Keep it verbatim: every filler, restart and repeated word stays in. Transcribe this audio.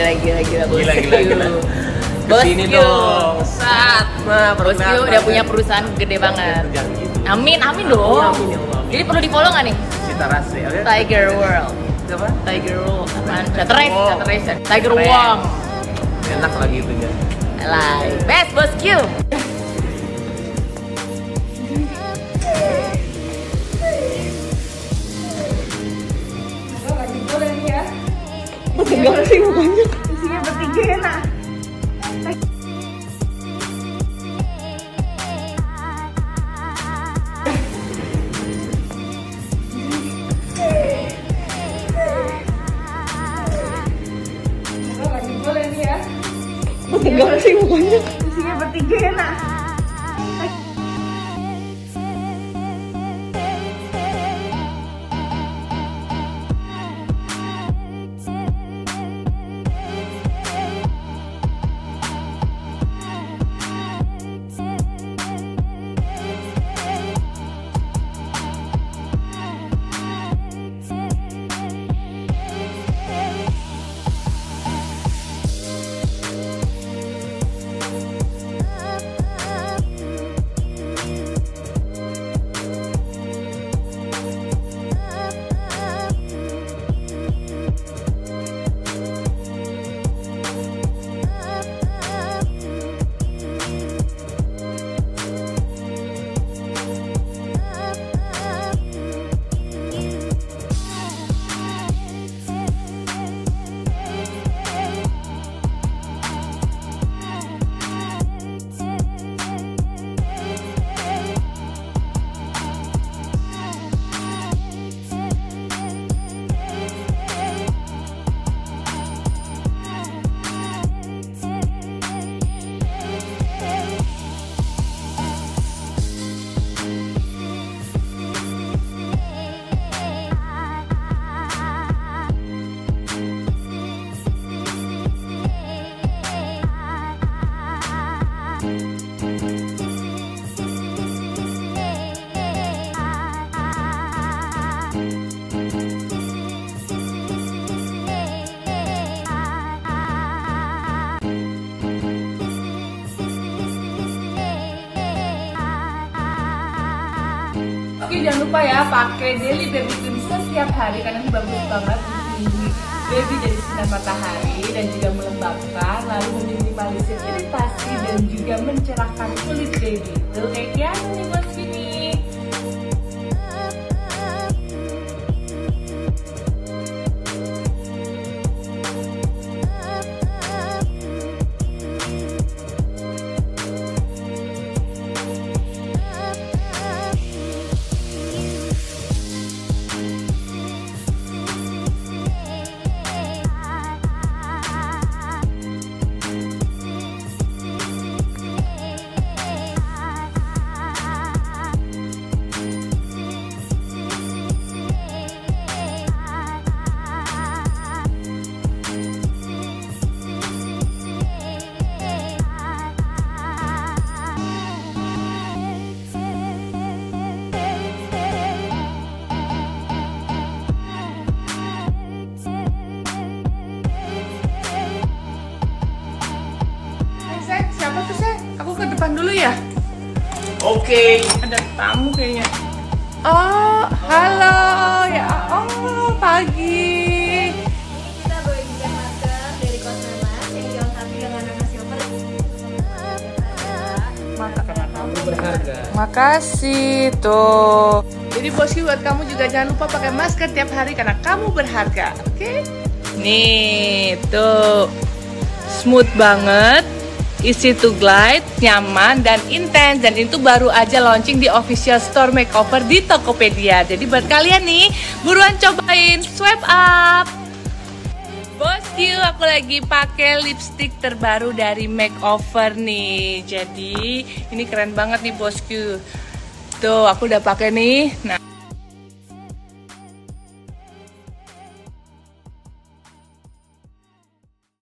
gila gila gila gila gila gila. Kesini dong. Saat mah Bosku udah punya perusahaan gede banget. Amin amin dong. Jadi perlu di follow nggak nih? Kita rasi. Tiger World. Siapa? Tiger World. Apaan? Chatteris, Chatteris. Tiger World. Enak lagi itu ya. Like best Bosku. Enggak sih mukanya. Isinya bertiga enak. Lagi boleh nih ya. Enggak sih mukanya. Isinya bertiga enak. Oke, jangan lupa ya pakai daily baby cleanser setiap hari karena ini bagus banget melindungi baby dari sinar matahari dan juga melembabkan, lalu meminimalisir iritasi dan juga mencerahkan kulit baby. Itu kayaknya nih buat sini. Dulu ya. Oke, okay. Ada tamu kayaknya. Oh, halo. Oh, ya oh, pagi. Ini kita bawa juga masker dari Kosmemas yang dilengkapi dengan warna silver. Masker kamu berharga. Makasih tuh. Jadi Bosku buat kamu juga jangan lupa pakai masker tiap hari karena kamu berharga. Oke? Okay? Nih, tuh. Smooth banget. Easy to glide, nyaman dan intens, dan itu baru aja launching di official store Makeover di Tokopedia. Jadi buat kalian nih, buruan cobain, swipe up. Bosku, aku lagi pakai lipstick terbaru dari Makeover nih. Jadi ini keren banget nih Bosku. Tuh, aku udah pakai nih. Nah.